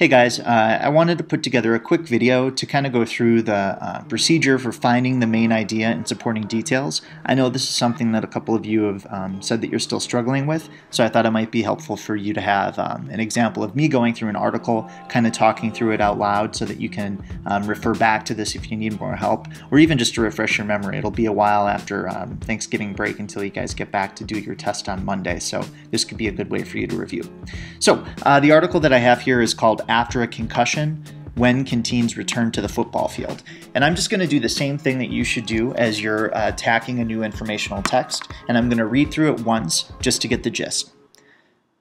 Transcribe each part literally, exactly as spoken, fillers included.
Hey guys, uh, I wanted to put together a quick video to kind of go through the uh, procedure for finding the main idea and supporting details. I know this is something that a couple of you have um, said that you're still struggling with, so I thought it might be helpful for you to have um, an example of me going through an article, kind of talking through it out loud so that you can um, refer back to this if you need more help, or even just to refresh your memory. It'll be a while after um, Thanksgiving break until you guys get back to do your test on Monday, so this could be a good way for you to review. So uh, the article that I have here is called After a Concussion, When Can Teens Return to the Football Field? And I'm just going to do the same thing that you should do as you're uh, tacking a new informational text, and I'm going to read through it once just to get the gist.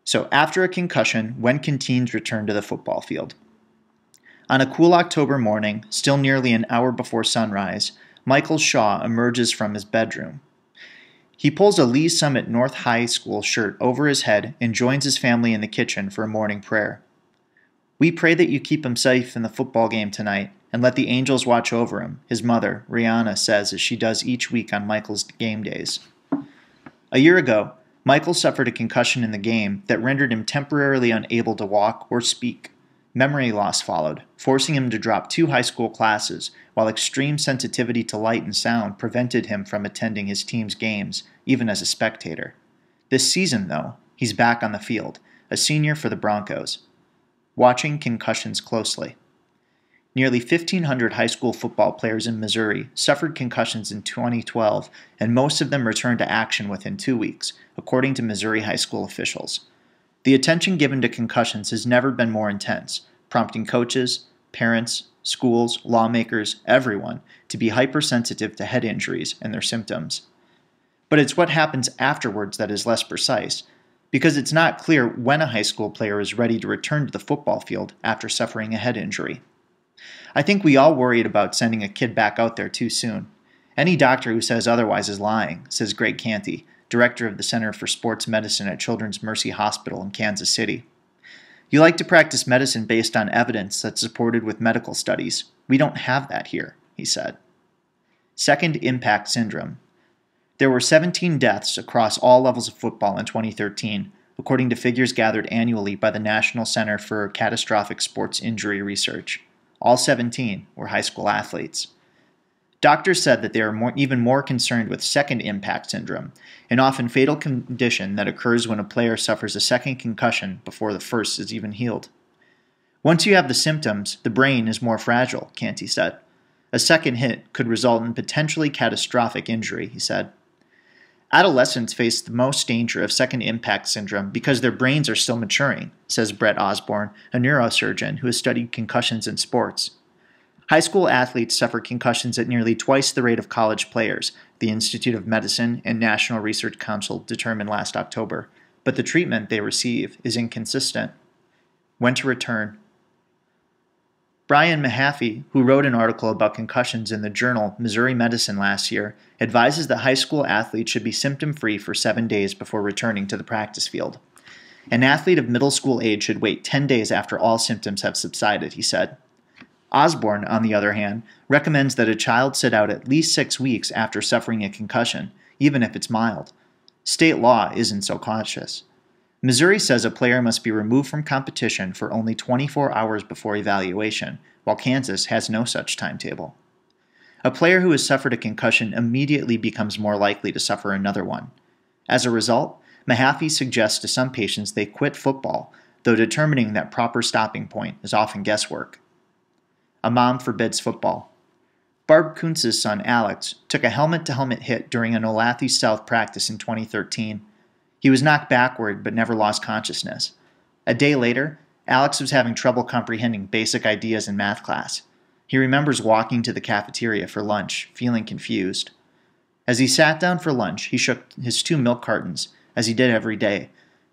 So, after a concussion, when can teens return to the football field? On a cool October morning, still nearly an hour before sunrise, Michael Shaw emerges from his bedroom. He pulls a Lee's Summit North High School shirt over his head and joins his family in the kitchen for a morning prayer. "We pray that you keep him safe in the football game tonight and let the angels watch over him," his mother, Rihanna, says as she does each week on Michael's game days. A year ago, Michael suffered a concussion in the game that rendered him temporarily unable to walk or speak. Memory loss followed, forcing him to drop two high school classes, while extreme sensitivity to light and sound prevented him from attending his team's games, even as a spectator. This season, though, he's back on the field, a senior for the Broncos. Watching concussions closely. Nearly fifteen hundred high school football players in Missouri suffered concussions in twenty twelve, and most of them returned to action within two weeks, according to Missouri high school officials. The attention given to concussions has never been more intense, prompting coaches, parents, schools, lawmakers, everyone to be hypersensitive to head injuries and their symptoms. But it's what happens afterwards that is less precise, because it's not clear when a high school player is ready to return to the football field after suffering a head injury. I think we all worried about sending a kid back out there too soon. Any doctor who says otherwise is lying, says Greg Canty, director of the Center for Sports Medicine at Children's Mercy Hospital in Kansas City. "You like to practice medicine based on evidence that's supported with medical studies. We don't have that here," he said. Second Impact Syndrome. There were seventeen deaths across all levels of football in twenty thirteen, according to figures gathered annually by the National Center for Catastrophic Sports Injury Research. All seventeen were high school athletes. Doctors said that they are more, even more concerned with second impact syndrome, an often fatal condition that occurs when a player suffers a second concussion before the first is even healed. "Once you have the symptoms, the brain is more fragile," Canty said. "A second hit could result in potentially catastrophic injury," he said. "Adolescents face the most danger of second impact syndrome because their brains are still maturing," says Brett Osborne, a neurosurgeon who has studied concussions in sports. "High school athletes suffer concussions at nearly twice the rate of college players," the Institute of Medicine and National Research Council determined last October, but the treatment they receive is inconsistent. When to return. Brian Mahaffey, who wrote an article about concussions in the journal Missouri Medicine last year, advises that high school athletes should be symptom-free for seven days before returning to the practice field. "An athlete of middle school age should wait ten days after all symptoms have subsided," he said. Osborne, on the other hand, recommends that a child sit out at least six weeks after suffering a concussion, even if it's mild. State law isn't so cautious. Missouri says a player must be removed from competition for only twenty-four hours before evaluation, while Kansas has no such timetable. A player who has suffered a concussion immediately becomes more likely to suffer another one. As a result, Mahaffey suggests to some patients they quit football, though determining that proper stopping point is often guesswork. A mom forbids football. Barb Kuntz's son, Alex, took a helmet-to-helmet hit during an Olathe South practice in twenty thirteen. He was knocked backward but never lost consciousness. A day later, Alex was having trouble comprehending basic ideas in math class. He remembers walking to the cafeteria for lunch, feeling confused. As he sat down for lunch, he shook his two milk cartons, as he did every day,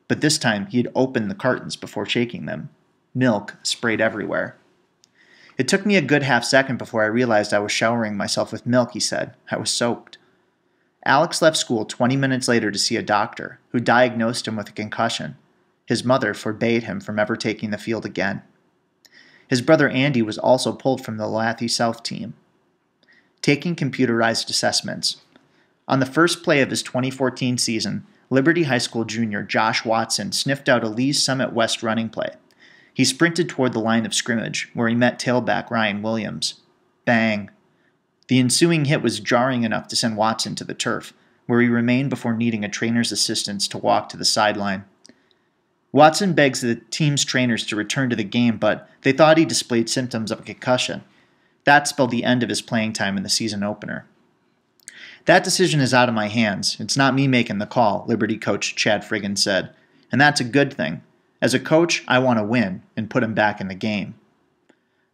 but this time he had opened the cartons before shaking them. Milk sprayed everywhere. "It took me a good half second before I realized I was showering myself with milk," he said. "I was soaked." Alex left school twenty minutes later to see a doctor, who diagnosed him with a concussion. His mother forbade him from ever taking the field again. His brother Andy was also pulled from the Olathe South team. Taking computerized assessments. On the first play of his twenty fourteen season, Liberty High School junior Josh Watson sniffed out a Lee's Summit West running play. He sprinted toward the line of scrimmage, where he met tailback Ryan Williams. Bang! The ensuing hit was jarring enough to send Watson to the turf, where he remained before needing a trainer's assistance to walk to the sideline. Watson begs the team's trainers to return to the game, but they thought he displayed symptoms of a concussion. That spelled the end of his playing time in the season opener. "That decision is out of my hands. It's not me making the call," Liberty coach Chad Friggen said. "And that's a good thing. As a coach, I want to win and put him back in the game."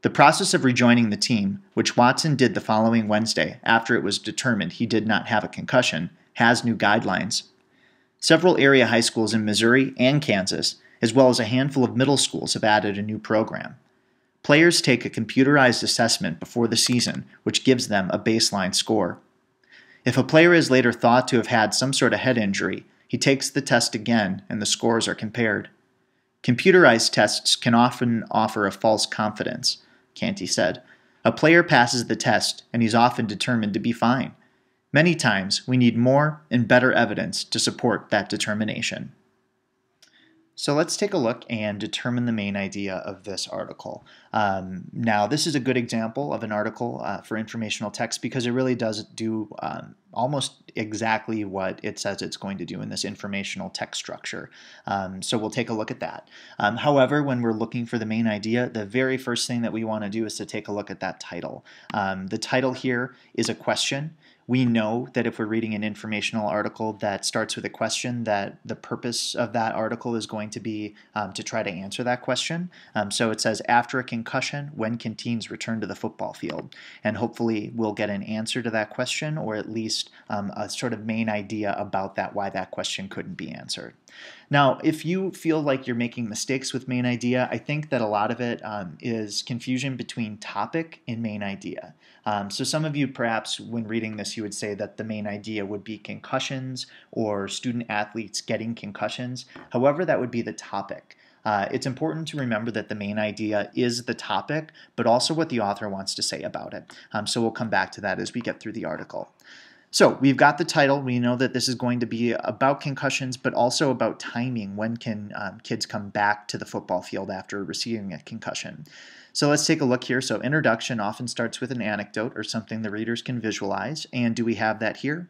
The process of rejoining the team, which Watson did the following Wednesday after it was determined he did not have a concussion, has new guidelines. Several area high schools in Missouri and Kansas, as well as a handful of middle schools, have added a new program. Players take a computerized assessment before the season, which gives them a baseline score. If a player is later thought to have had some sort of head injury, he takes the test again and the scores are compared. "Computerized tests can often offer a false confidence," Canty said. "A player passes the test and he's often determined to be fine. Many times, we need more and better evidence to support that determination." So let's take a look and determine the main idea of this article. Um, now, this is a good example of an article uh, for informational text because it really does do um, almost exactly what it says it's going to do in this informational text structure. Um, so we'll take a look at that. Um, however, when we're looking for the main idea, the very first thing that we want to do is to take a look at that title. Um, the title here is a question. We know that if we're reading an informational article that starts with a question, that the purpose of that article is going to be um, to try to answer that question. Um, so it says, after a concussion, when can teens return to the football field? And hopefully we'll get an answer to that question, or at least um, a sort of main idea about that, why that question couldn't be answered. Now, if you feel like you're making mistakes with main idea, I think that a lot of it um, is confusion between topic and main idea. Um, so some of you perhaps, when reading this, you would say that the main idea would be concussions or student athletes getting concussions. However, that would be the topic. Uh, it's important to remember that the main idea is the topic, but also what the author wants to say about it. Um, so we'll come back to that as we get through the article. So we've got the title. We know that this is going to be about concussions, but also about timing. When can um, kids come back to the football field after receiving a concussion? So let's take a look here. So introduction often starts with an anecdote or something the readers can visualize. And do we have that here?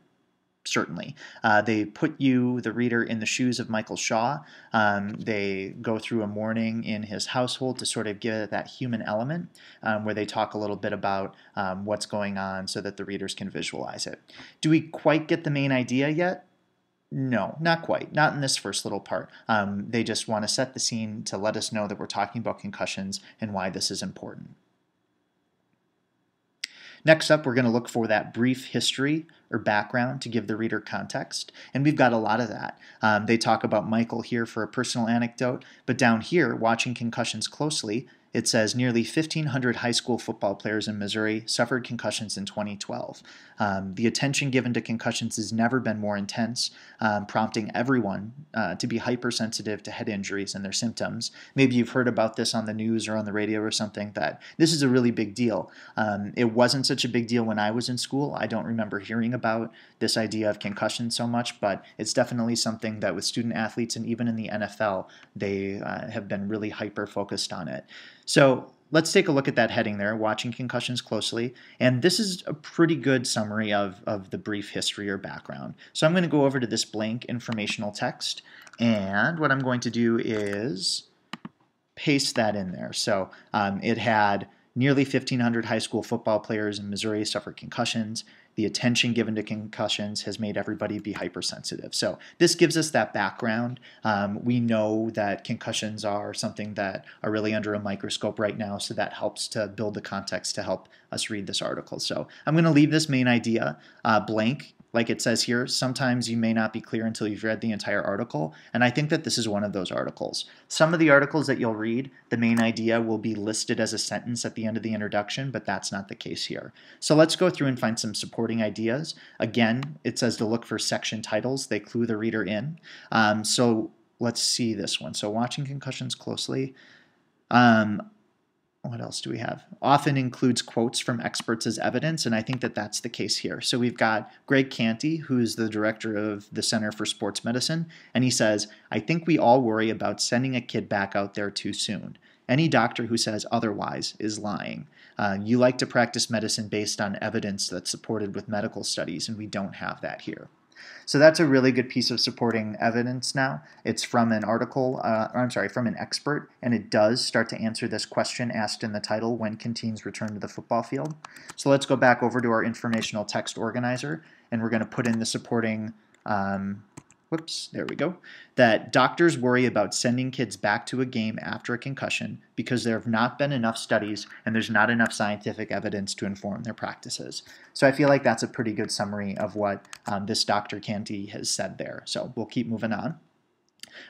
Certainly. Uh, they put you, the reader, in the shoes of Michael Shaw. Um, they go through a morning in his household to sort of give it that human element um, where they talk a little bit about um, what's going on so that the readers can visualize it. Do we quite get the main idea yet? No, not quite. Not in this first little part. Um, they just want to set the scene to let us know that we're talking about concussions and why this is important. Next up, we're going to look for that brief history or background to give the reader context, and we've got a lot of that. Um, they talk about Michael here for a personal anecdote, but down here, watching concussions closely, it says nearly fifteen hundred high school football players in Missouri suffered concussions in twenty twelve. Um, the attention given to concussions has never been more intense, um, prompting everyone uh, to be hypersensitive to head injuries and their symptoms. Maybe you've heard about this on the news or on the radio or something, that this is a really big deal. Um, it wasn't such a big deal when I was in school. I don't remember hearing about this idea of concussion so much, but it's definitely something that with student athletes and even in the N F L, they uh, have been really hyper-focused on it. So let's take a look at that heading there, watching concussions closely. And this is a pretty good summary of, of the brief history or background. So I'm going to go over to this blank informational text. And what I'm going to do is paste that in there. So um, it had nearly fifteen hundred high school football players in Missouri suffer concussions. The attention given to concussions has made everybody be hypersensitive. So this gives us that background. Um, we know that concussions are something that are really under a microscope right now, so that helps to build the context to help us read this article. So I'm going to leave this main idea uh, blank. Like it says here, sometimes you may not be clear until you've read the entire article, and I think that this is one of those articles. Some of the articles that you'll read, the main idea will be listed as a sentence at the end of the introduction, but that's not the case here. So let's go through and find some supporting ideas. Again, it says to look for section titles. They clue the reader in. Um, so let's see this one. So watching concussions closely. Um, what else do we have? Often includes quotes from experts as evidence, and I think that that's the case here. So we've got Greg Canty, who's the director of the Center for Sports Medicine, and he says, "I think we all worry about sending a kid back out there too soon. Any doctor who says otherwise is lying. Uh, you like to practice medicine based on evidence that's supported with medical studies, and we don't have that here." So that's a really good piece of supporting evidence now. It's from an article, uh, or I'm sorry, from an expert, and it does start to answer this question asked in the title, when can teens return to the football field? So let's go back over to our informational text organizer, and we're going to put in the supporting, um, whoops, there we go, that doctors worry about sending kids back to a game after a concussion because there have not been enough studies and there's not enough scientific evidence to inform their practices. So I feel like that's a pretty good summary of what um, this Doctor Canty has said there. So we'll keep moving on.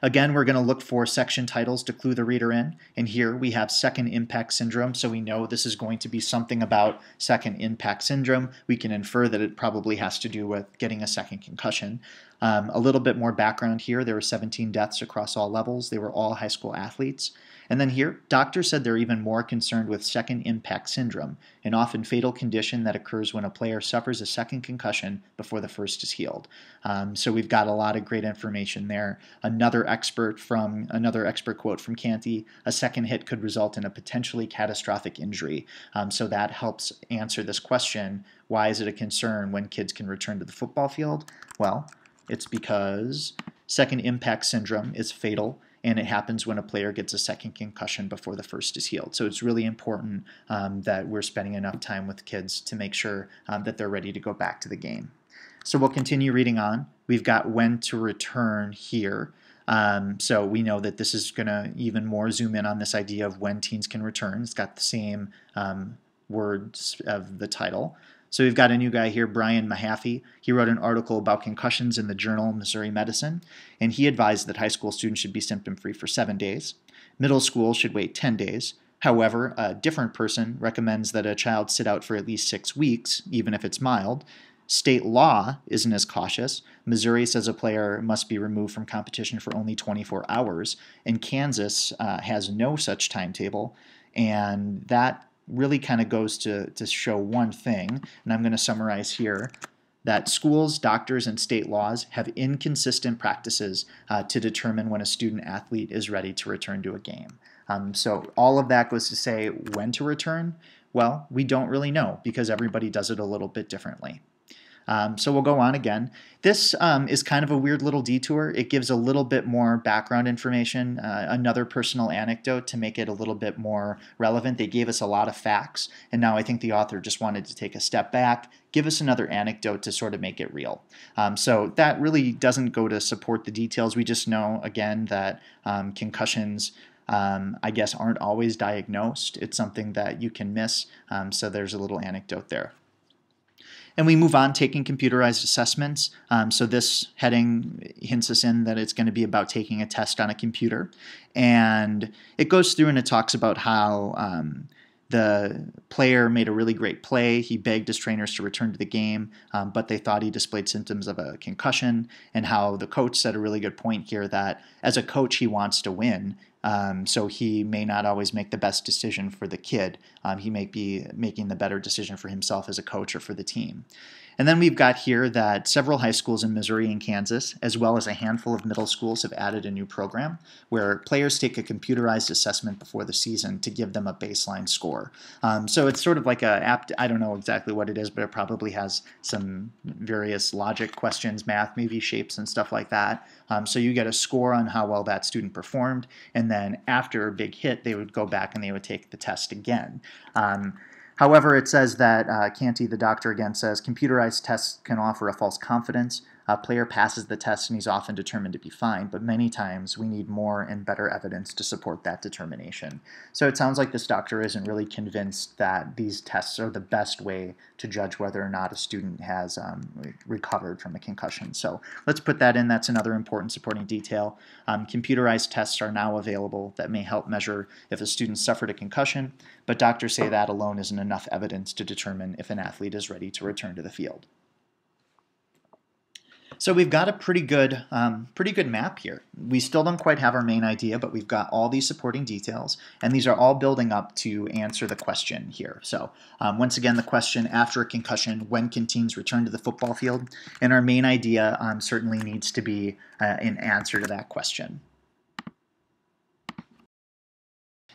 Again, we're going to look for section titles to clue the reader in, and here we have Second Impact Syndrome, so we know this is going to be something about Second Impact Syndrome. We can infer that it probably has to do with getting a second concussion. Um, a little bit more background here, there were seventeen deaths across all levels, they were all high school athletes. And then here, doctors said they're even more concerned with Second Impact Syndrome, an often fatal condition that occurs when a player suffers a second concussion before the first is healed. Um, so we've got a lot of great information there. Another expert from another expert quote from Canty, a second hit could result in a potentially catastrophic injury. Um, so that helps answer this question, why is it a concern when kids can return to the football field? Well, it's because Second Impact Syndrome is fatal, and it happens when a player gets a second concussion before the first is healed. So it's really important um, that we're spending enough time with kids to make sure um, that they're ready to go back to the game. So we'll continue reading on. We've got when to return here. Um, so we know that this is going to even more zoom in on this idea of when teens can return. It's got the same um, words of the title. So we've got a new guy here, Brian Mahaffey. He wrote an article about concussions in the journal Missouri Medicine, and he advised that high school students should be symptom-free for seven days. Middle school should wait ten days. However, a different person recommends that a child sit out for at least six weeks, even if it's mild. State law isn't as cautious. Missouri says a player must be removed from competition for only twenty-four hours, and Kansas uh, has no such timetable, and that really kind of goes to, to show one thing, and I'm going to summarize here, that schools, doctors, and state laws have inconsistent practices uh, to determine when a student athlete is ready to return to a game. Um, so all of that goes to say when to return. Well, we don't really know because everybody does it a little bit differently. Um, so we'll go on again. This um, is kind of a weird little detour. It gives a little bit more background information, uh, another personal anecdote to make it a little bit more relevant. They gave us a lot of facts, and now I think the author just wanted to take a step back, give us another anecdote to sort of make it real. Um, so that really doesn't go to support the details. We just know, again, that um, concussions Um, I guess aren't always diagnosed. It's something that you can miss, um, so there's a little anecdote there. And we move on, taking computerized assessments. Um, so this heading hints us in that it's going to be about taking a test on a computer. And it goes through and it talks about how um, the player made a really great play. He begged his trainers to return to the game, um, but they thought he displayed symptoms of a concussion, and how the coach said a really good point here that as a coach, he wants to win. Um, so he may not always make the best decision for the kid. Um, he may be making the better decision for himself as a coach or for the team. And then we've got here that several high schools in Missouri and Kansas, as well as a handful of middle schools, have added a new program where players take a computerized assessment before the season to give them a baseline score. Um, so it's sort of like a apt, I don't know exactly what it is, but it probably has some various logic questions, math, maybe shapes and stuff like that. Um, so you get a score on how well that student performed, and then after a big hit, they would go back and they would take the test again. Um, however, it says that uh, Canty, the doctor, again says computerized tests can offer a false confidence. A player passes the test and he's often determined to be fine, but many times we need more and better evidence to support that determination. So it sounds like this doctor isn't really convinced that these tests are the best way to judge whether or not a student has um, recovered from a concussion. So let's put that in. That's another important supporting detail. Um, computerized tests are now available that may help measure if a student suffered a concussion, but doctors say that alone isn't enough evidence to determine if an athlete is ready to return to the field. So we've got a pretty good, um, pretty good map here. We still don't quite have our main idea, but we've got all these supporting details, and these are all building up to answer the question here. So um, once again, the question, after a concussion, when can teens return to the football field? And our main idea um, certainly needs to be uh, an answer to that question.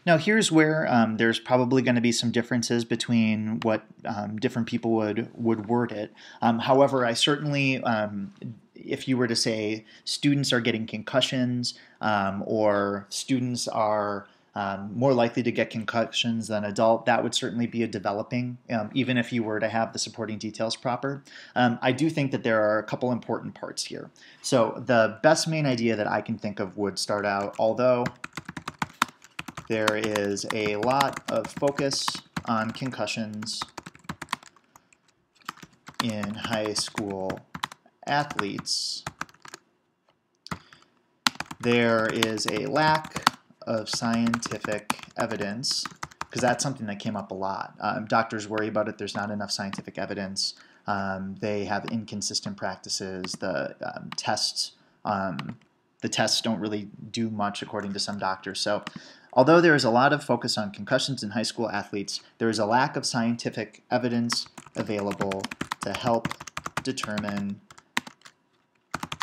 Now here's where um, there's probably going to be some differences between what um, different people would, would word it. Um, however, I certainly, um, if you were to say students are getting concussions um, or students are um, more likely to get concussions than adult, that would certainly be a developing, um, even if you were to have the supporting details proper. Um, I do think that there are a couple important parts here. So the best main idea that I can think of would start out, although there is a lot of focus on concussions in high school athletes, there is a lack of scientific evidence, because that's something that came up a lot. Um, doctors worry about it. There's not enough scientific evidence. Um, they have inconsistent practices. The um, tests, um, the tests don't really do much, according to some doctors. So, although there is a lot of focus on concussions in high school athletes, there is a lack of scientific evidence available to help determine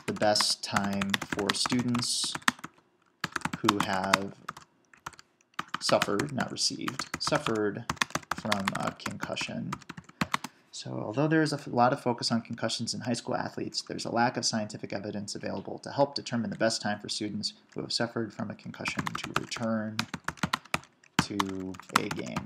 the best time for students who have suffered, not received, suffered from a concussion. So although there is a lot of focus on concussions in high school athletes, there's a lack of scientific evidence available to help determine the best time for students who have suffered from a concussion to return to a game.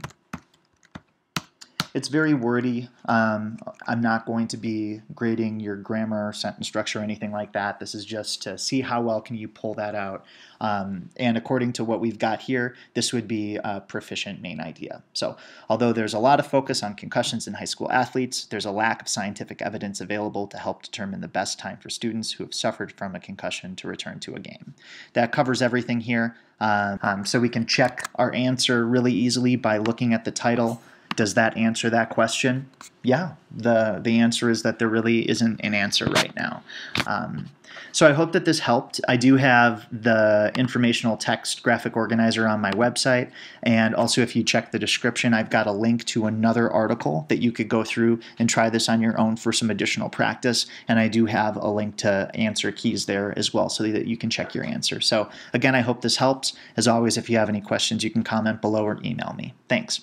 It's very wordy. Um, I'm not going to be grading your grammar, sentence structure, or anything like that. This is just to see how well can you pull that out. Um, and according to what we've got here, this would be a proficient main idea. So although there's a lot of focus on concussions in high school athletes, there's a lack of scientific evidence available to help determine the best time for students who have suffered from a concussion to return to a game. That covers everything here. Um, um, so we can check our answer really easily by looking at the title. Does that answer that question? Yeah, the, the answer is that there really isn't an answer right now. Um, so I hope that this helped. I do have the informational text graphic organizer on my website. And also if you check the description, I've got a link to another article that you could go through and try this on your own for some additional practice. And I do have a link to answer keys there as well so that you can check your answer. So again, I hope this helps. As always, if you have any questions, you can comment below or email me. Thanks.